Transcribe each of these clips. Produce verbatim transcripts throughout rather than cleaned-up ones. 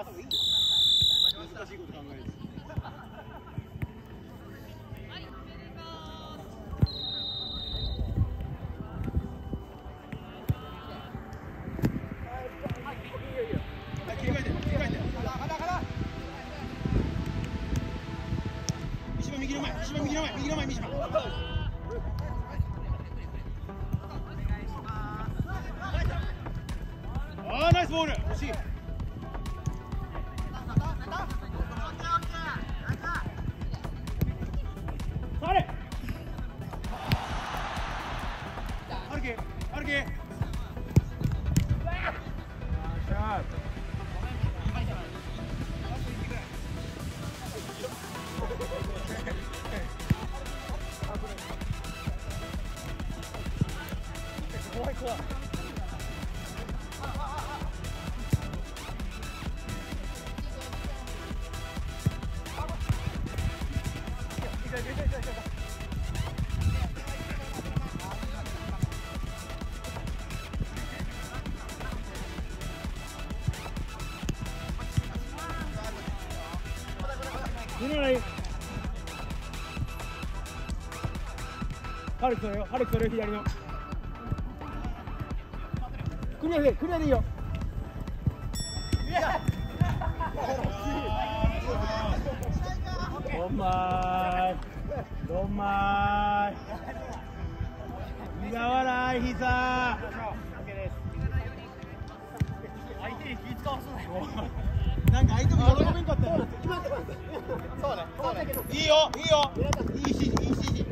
難しいこと考えます。ハルクそれよ、ハルクそれよ、左のクリアで、クリアでいいよ。どんまい、どんまい、苦笑い、膝相手に気使わそうなんか相手も喜べんかったよ。そうね、いいよ、いいよ、いい指示、いい指示。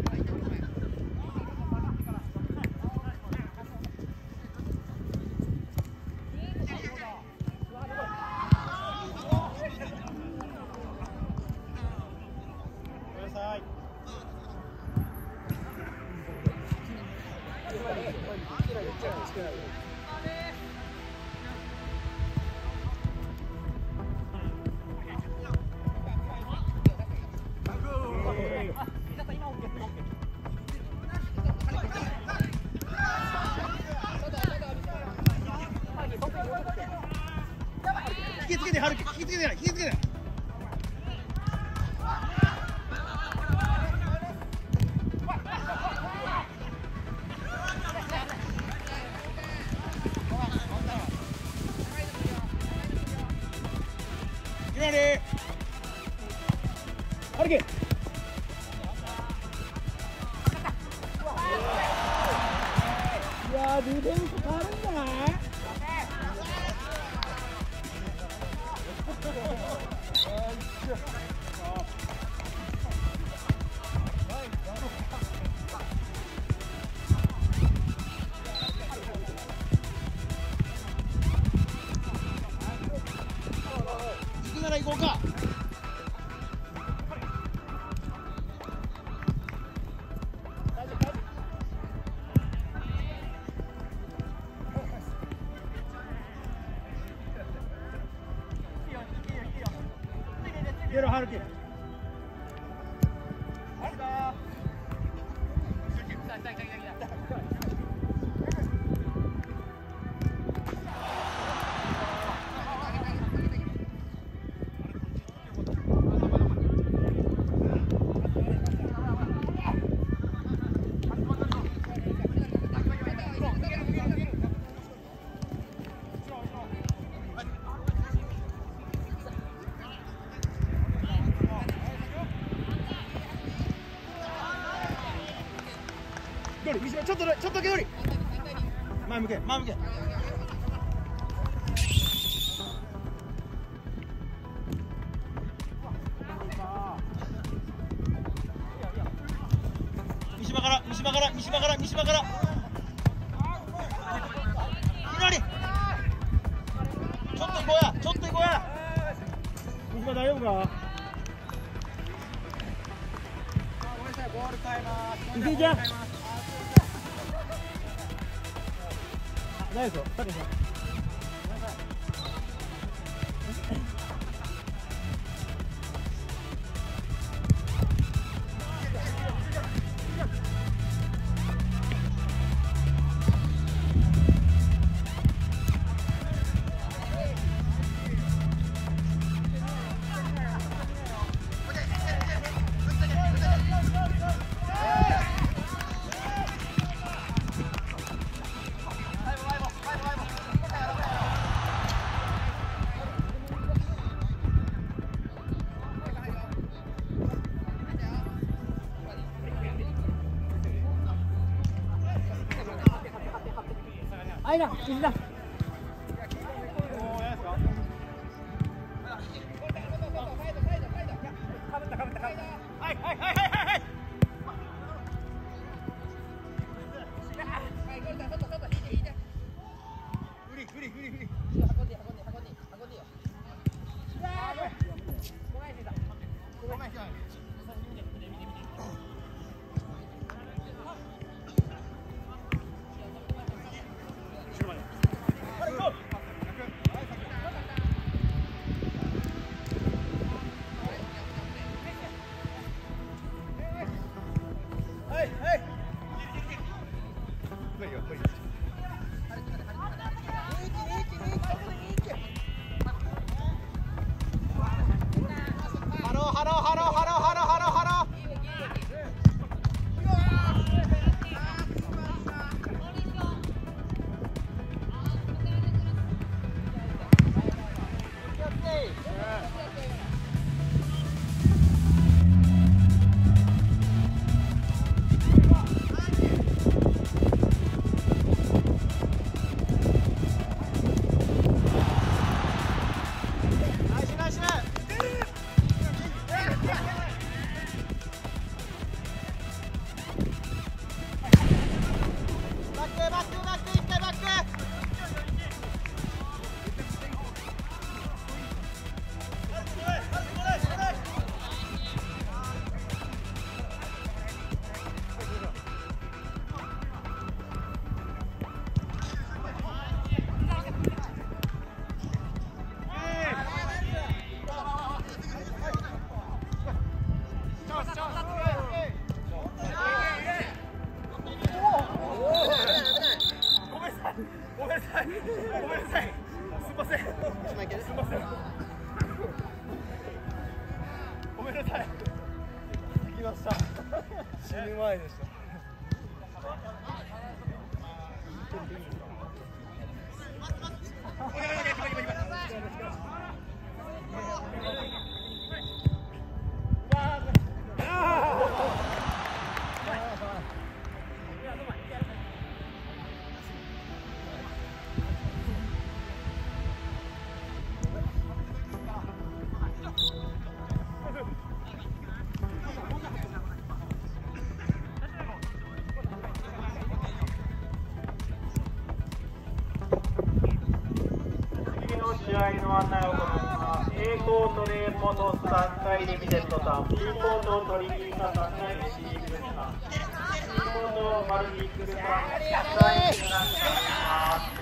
ちょっとちょっとだけ取り前向け前向け。三島から三島から三島から三島から左。ちょっと行こうやちょっと行こうや。三島大丈夫か。ごめんなさいボール変えます。行け行け。大丈夫ですよ。間、右だ。さんかいに見てるとさ、Bコートを取り切ったさんかいにシークですが、Bコートを丸に行くですが、さんかいに行くなっています。